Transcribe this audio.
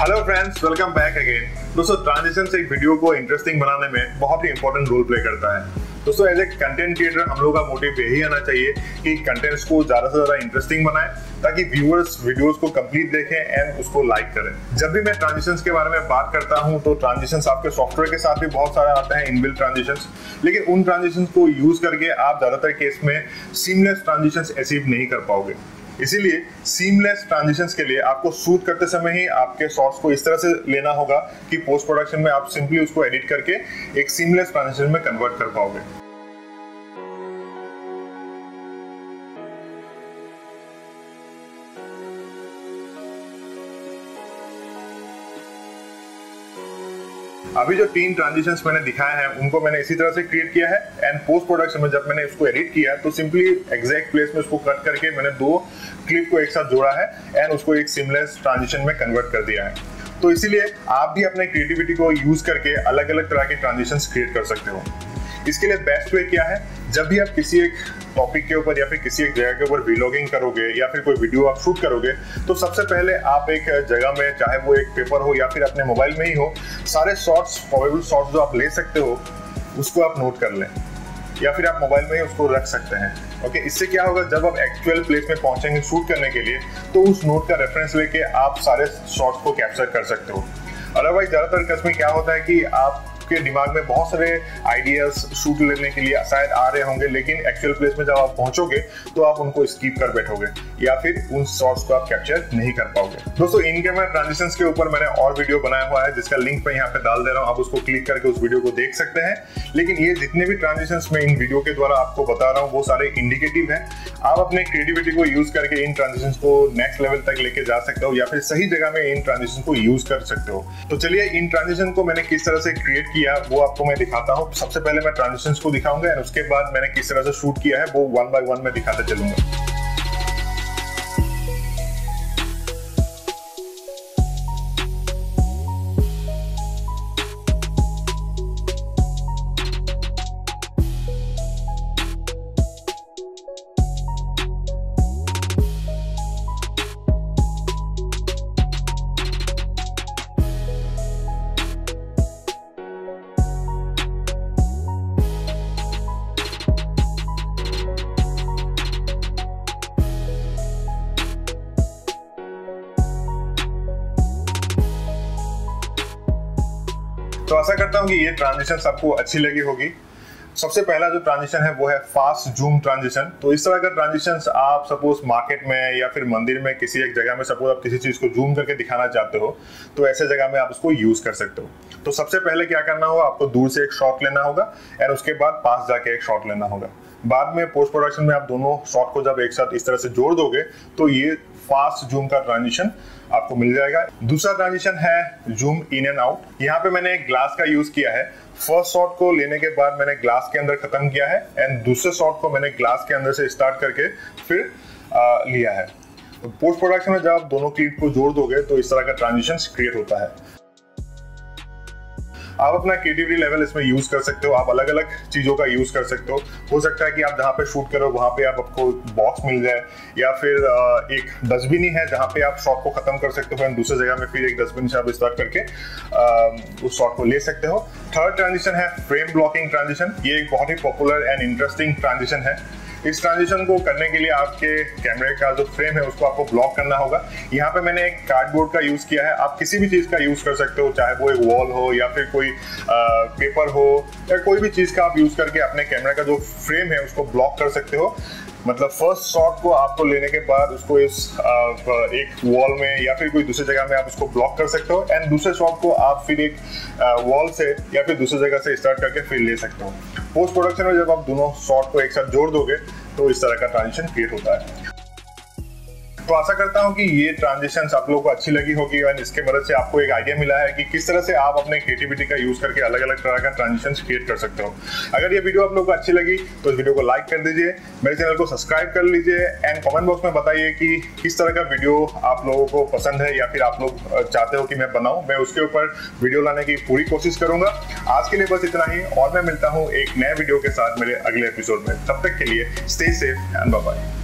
Hello friends, welcome back again. दोस्तों, transition से एक वीडियो को इंटरेस्टिंग बनाने में बहुत ही इंपॉर्टेंट रोल प्ले करता है। दोस्तों, एज ए कंटेंट क्रिएटर हम लोग का मोटिव यही आना चाहिए कि कंटेंट्स को ज़्यादा से ज़्यादा इंटरेस्टिंग बनाएं ताकि व्यूअर्स वीडियोस को कंप्लीट देखें एंड उसको लाइक करें। जब भी मैं ट्रांजिशंस के बारे में बात करता हूं तो ट्रांजिशंस आपके सॉफ्टवेयर के साथ भी बहुत सारे आते हैं, इनबिल्ट ट्रांजिशंस, लेकिन उन ट्रांजिशंस को यूज़ करके आप ज़्यादातर केस में सीमलेस ट्रांजिशंस अचीव नहीं कर पाओगे। इसीलिए सीमलेस ट्रांजिशंस के लिए आपको शूट करते समय ही आपके शॉट्स को इस तरह से लेना होगा कि पोस्ट प्रोडक्शन में आप सिंपली उसको एडिट करके एक सीमलेस ट्रांजिशन में कन्वर्ट कर पाओगे। अभी जो 3 ट्रांजिशंस मैंने दिखाए हैं उनको मैंने इसी तरह से क्रिएट किया है एंड पोस्ट प्रोडक्शन में जब मैंने इसको एडिट किया तो सिंपली एग्जैक्ट प्लेस में उसको कट करके मैंने 2 क्लिप को एक साथ जोड़ा है एंड उसको एक सीमलेस ट्रांजिशन में कन्वर्ट कर दिया है। तो इसीलिए आप भी अपने क्रिएटिविटी को यूज करके अलग अलग तरह के ट्रांजिशंस क्रिएट कर सकते हो। इसके लिए बेस्ट वे क्या है, जब भी आप किसी एक टॉपिक के ऊपर या फिर किसी एक जगह के ऊपर व्लॉगिंग करोगे या फिर कोई वीडियो आप शूट करोगे तो सबसे पहले आप एक जगह में, चाहे वो एक पेपर हो या फिर अपने मोबाइल में ही हो, सारे शॉर्ट्स, पॉवेबल शॉर्ट्स जो आप ले सकते हो उसको आप नोट कर लें या फिर आप मोबाइल में ही उसको रख सकते हैं। ओके, इससे क्या होगा, जब आप एक्चुअल प्लेस में पहुँचेंगे शूट करने के लिए तो उस नोट का रेफरेंस लेके आप सारे शॉर्ट्स को कैप्चर कर सकते हो। अदरवाइज ज़्यादातर केस में क्या होता है कि आप के दिमाग में बहुत सारे आइडियाज शूट लेने के लिए शायद आ रहे होंगे, लेकिन एक्चुअल प्लेस में जब आप पहुंचोगे तो आप उनको स्किप कर बैठोगे या फिर उन शॉट्स को आप कैप्चर नहीं कर पाओगे। दोस्तों, इन कैमरा ट्रांजिशंस के ऊपर मैंने और वीडियो बनाया हुआ है जिसका लिंक मैं यहाँ पे डाल दे रहा हूँ, आप उसको क्लिक करके उस वीडियो को देख सकते हैं। लेकिन ये जितने भी ट्रांजिशंस में इन वीडियो के द्वारा आपको बता रहा हूँ वो सारे इंडिकेटिव है। आप अपने क्रिएटिविटी को यूज करके इन ट्रांजिशंस को नेक्स्ट लेवल तक लेके जा सकते हो या फिर सही जगह में इन ट्रांजिशंस को यूज कर सकते हो। तो चलिए, इन ट्रांजिशन को मैंने किस तरह से क्रिएट किया वो आपको मैं दिखाता हूँ। सबसे पहले मैं ट्रांजिशंस को दिखाऊंगा और उसके बाद मैंने किस तरह से शूट किया है वो 1 बाय 1 में दिखाते चलूंगा। तो आशा करता हूँ कि ये ट्रांजिशंस आपको अच्छी लगी होगी। सबसे पहला जो ट्रांजिशन है वो है फास्ट जूम ट्रांजिशन। तो इस तरह का ट्रांजिशंस आप सपोज मार्केट में या फिर मंदिर में किसी एक जगह में सपोज आप किसी चीज़ को जूम करके दिखाना चाहते हो तो ऐसे जगह में आप उसको यूज़ कर सकते हो। तो सबसे पहले क्या करना होगा, आपको दूर से एक शॉट लेना होगा एंड उसके बाद पास जाके एक शॉट लेना होगा। बाद में पोस्ट प्रोडक्शन में आप दोनों शॉट को जब एक साथ इस तरह से जोड़ दोगे तो ये फास्ट जूम का ट्रांजिशन आपको मिल जाएगा। दूसरा ट्रांजिशन है जूम इन एंड आउट। यहाँ पे मैंने एक ग्लास का यूज किया है। फर्स्ट शॉट को लेने के बाद मैंने ग्लास के अंदर खत्म किया है एंड दूसरे शॉट को मैंने ग्लास के अंदर से स्टार्ट करके फिर लिया है। तो पोस्ट प्रोडक्शन में जब आप दोनों क्लिप को जोड़ दोगे तो इस तरह का ट्रांजिशन क्रिएट होता है। आप अपना क्रिएटिविटी लेवल इसमें यूज कर सकते हो, आप अलग अलग चीज़ों का यूज कर सकते हो। हो सकता है कि आप जहाँ पे शूट करो वहाँ पे आपको बॉक्स मिल जाए या फिर एक डस्टबिन ही है जहाँ पे आप शॉट को खत्म कर सकते हो एंड दूसरे जगह में फिर एक डस्टबिन से आप स्टार्ट करके उस शॉट को ले सकते हो। थर्ड ट्रांजिशन है फ्रेम ब्लॉकिंग ट्रांजिशन। ये एक बहुत ही पॉपुलर एंड इंटरेस्टिंग ट्रांजिशन है। इस ट्रांजिशन को करने के लिए आपके कैमरे का जो फ्रेम है उसको आपको ब्लॉक करना होगा। यहाँ पे मैंने एक कार्डबोर्ड का यूज़ किया है। आप किसी भी चीज़ का यूज़ कर सकते हो, चाहे वो एक वॉल हो या फिर कोई पेपर हो या कोई भी चीज़ का आप यूज़ करके अपने कैमरा का जो फ्रेम है उसको ब्लॉक कर सकते हो। मतलब फर्स्ट शॉट को आपको लेने के बाद उसको इस एक वॉल में या फिर कोई दूसरी जगह में आप उसको ब्लॉक कर सकते हो एंड दूसरे शॉट को आप फिर एक वॉल से या फिर दूसरी जगह से स्टार्ट करके फिर ले सकते हो। पोस्ट प्रोडक्शन में जब आप दोनों शॉट को एक साथ जोड़ दोगे तो इस तरह का ट्रांजिशन क्रिएट होता है। तो आशा करता हूँ कि ये ट्रांजिशंस आप लोगों को अच्छी लगी होगी एंड इसके मदद से आपको एक आइडिया मिला है कि किस तरह से आप अपने क्रिएटिविटी का यूज करके अलग अलग तरह का ट्रांजिशंस क्रिएट कर सकते हो। अगर ये वीडियो आप लोगों को अच्छी लगी तो इस वीडियो को लाइक कर दीजिए, मेरे चैनल को सब्सक्राइब कर लीजिए एंड कमेंट बॉक्स में बताइए कि किस तरह का वीडियो आप लोगों को पसंद है या फिर आप लोग चाहते हो कि मैं बनाऊँ। मैं उसके ऊपर वीडियो लाने की पूरी कोशिश करूँगा। आज के लिए बस इतना ही और मैं मिलता हूँ एक नए वीडियो के साथ मेरे अगले एपिसोड में। तब तक के लिए stay safe and bye bye.